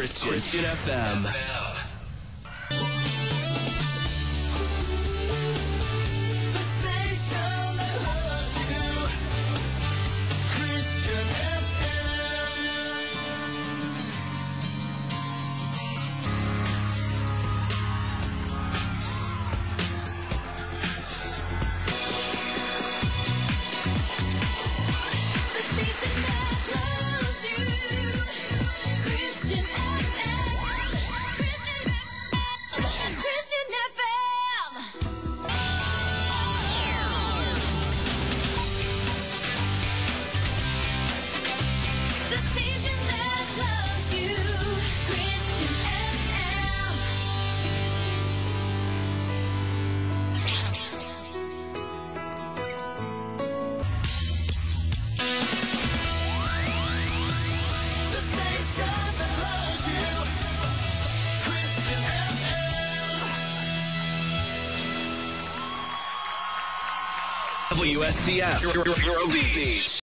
Christian FM. WSCF, your beach.